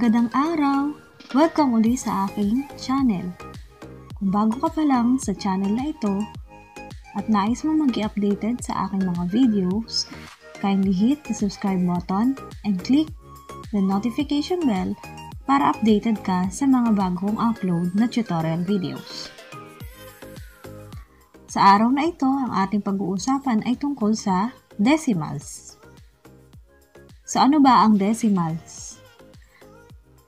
Magandang araw! Welcome uli sa aking channel. Kung bago ka pa lang sa channel na ito at nais mo maging updated sa aking mga videos, kindly hit the subscribe button and click the notification bell para updated ka sa mga bagong upload na tutorial videos. Sa araw na ito, ang ating pag-uusapan ay tungkol sa decimals. So ano ba ang decimals?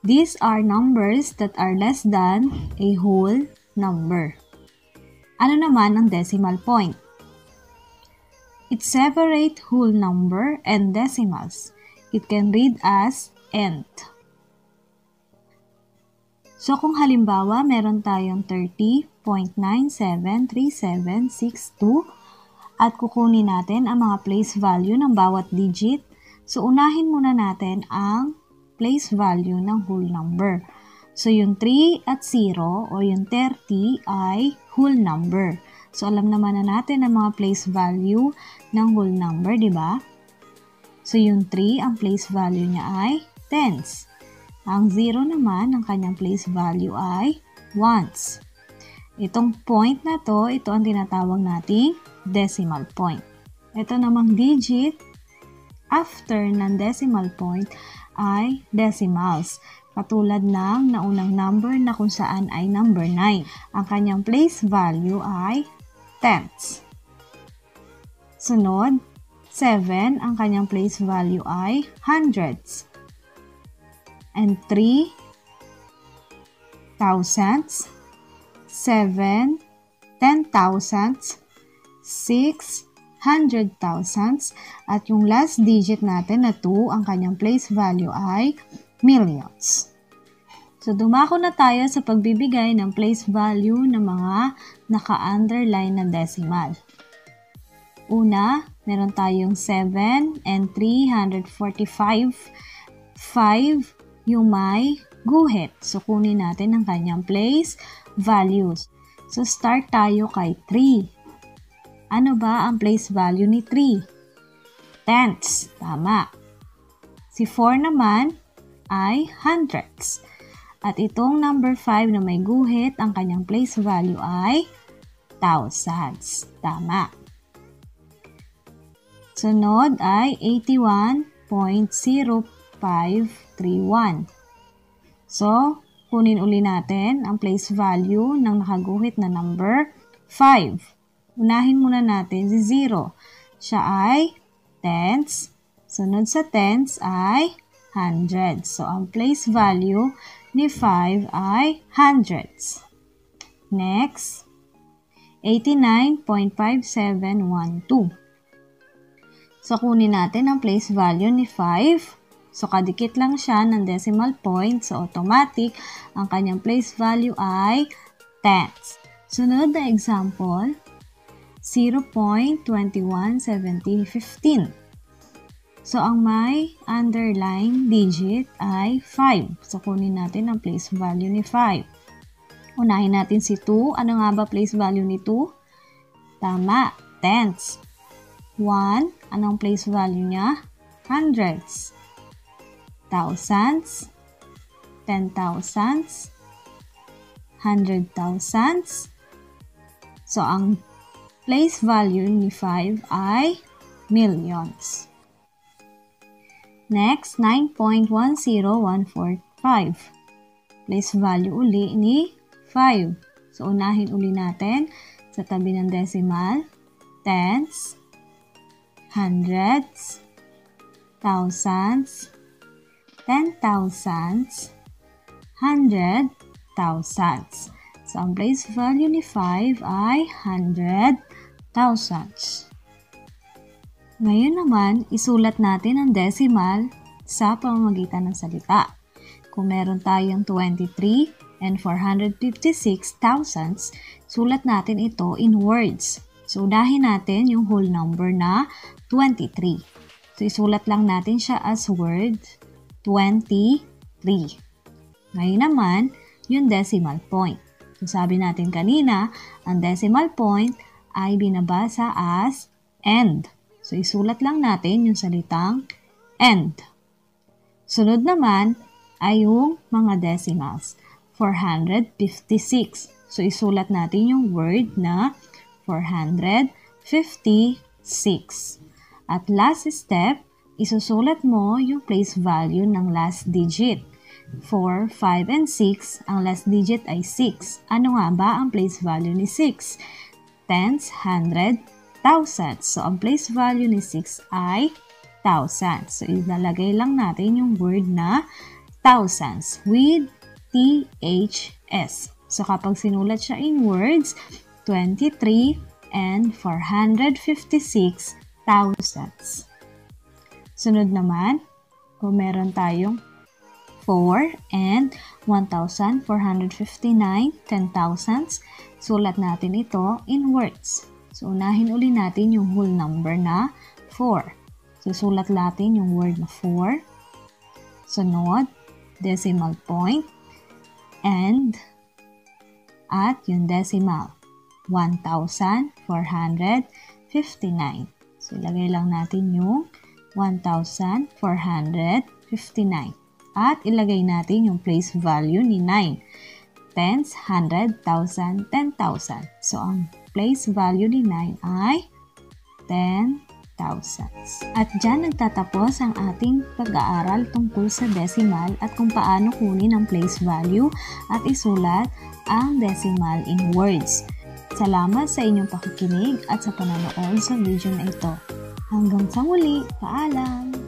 These are numbers that are less than a whole number. Ano naman ang decimal point? It separates whole number and decimals. It can read as nth. So kung halimbawa meron tayong 30.973762 at kukunin natin ang mga place value ng bawat digit, so unahin muna natin ang place value ng whole number. So, yung 3 at 0 o yung 30 ay whole number. So, alam naman na natin ang mga place value ng whole number, di ba? So, yung 3, ang place value niya ay tens. Ang 0 naman, ang kanyang place value ay ones. Itong point na to, ito ang tinatawag nating decimal point. Ito namang digit after ng decimal point ay decimals, katulad ng naunang number na kung saan ay number 9. Ang kanyang place value ay tenths. Sunod, 7, ang kanyang place value ay hundreds. And 3, thousandths. 7, 10,000ths. 6, 100,000s, at yung last digit natin na 2, ang kanyang place value ay millions. So, dumako na tayo sa pagbibigay ng place value ng mga naka-underline na decimal. Una, meron tayong 7 and 345, 5 yung may guhit. So, kunin natin ang kanyang place values. So, start tayo kay 3. Ano ba ang place value ni 3? Tenths. Tama. Si 4 naman ay hundredths. At itong number 5 na may guhit, ang kanyang place value ay thousands. Tama. Sunod ay 81.0531. So, kunin uli natin ang place value ng nakaguhit na number 5. Unahin muna natin si 0. Siya ay tenths. Sunod sa tenths ay hundreds. So, ang place value ni 5 ay hundreds. Next, 89.5712. So, kunin natin ang place value ni 5. So, kadikit lang siya ng decimal point. So, automatic, ang kanyang place value ay tenths. Sunod na example, 0.211715. So, ang may underlying digit ay 5. So, kunin natin ang place value ni 5. Unahin natin si 2. Ano nga ba place value ni 2? Tama. Tenths. 1. Anong place value niya? Hundreds. Thousands. 10,000s. 100,000s. So, ang place value ni 5 ay millions. Next, 9.10145. Place value uli ni 5. So, unahin uli natin sa tabi ng decimal. Tenths, hundreds, thousands, 10,000s, 100,000s. So, ang place value ni 5 ay 100,000s. Ngayon naman, isulat natin ang decimal sa pamamagitan ng salita. Kung meron tayong 23 and 456,000s, sulat natin ito in words. So, unahin natin yung whole number na 23. So, isulat lang natin siya as word 23. Ngayon naman, yung decimal point. So, sabi natin kanina, ang decimal point ay binabasa as end. So, isulat lang natin yung salitang end. Sunod naman ay yung mga decimals. 456. So, isulat natin yung word na 456. At last step, isusulat mo yung place value ng last digit. 4, 5, and 6. Ang last digit ay 6. Ano nga ba ang place value ni 6? Tens, hundred, thousands. So, ang place value ni 6 ay thousands. So, ilalagay lang natin yung word na thousands with THS. So, kapag sinulat siya in words, 23 and 456 thousands. Sunod naman, kung meron tayong 4 and 1,459 ten-thousandths, sulat natin ito in words. So, unahin uli natin yung whole number na 4. So, sulat natin yung word na 4. Sunod, decimal point, and at yung decimal, 1,459. So, ilagay lang natin yung 1,459. At ilagay natin yung place value ni 9. Tens, hundred, thousand, 10,000. So, ang place value ni 9 ay 10,000. At dyan nagtatapos ang ating pag-aaral tungkol sa decimal at kung paano kunin ang place value at isulat ang decimal in words. Salamat sa inyong pakikinig at sa panonood sa video na ito. Hanggang sa muli, paalam!